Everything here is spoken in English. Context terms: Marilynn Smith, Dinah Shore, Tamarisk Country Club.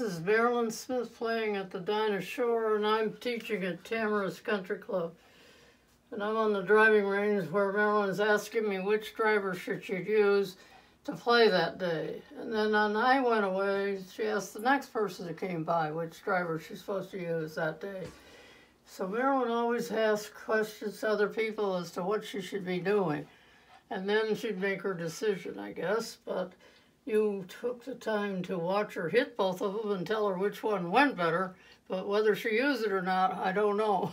This is Marilynn Smith playing at the Dinah Shore, and I'm teaching at Tamarisk Country Club. And I'm on the driving range where Marilyn's asking me which driver should you use to play that day. And then when I went away, she asked the next person that came by which driver she's supposed to use that day. So Marilynn always asked questions to other people as to what she should be doing. And then she'd make her decision, I guess, but you took the time to watch her hit both of them and tell her which one went better, but whether she used it or not, I don't know.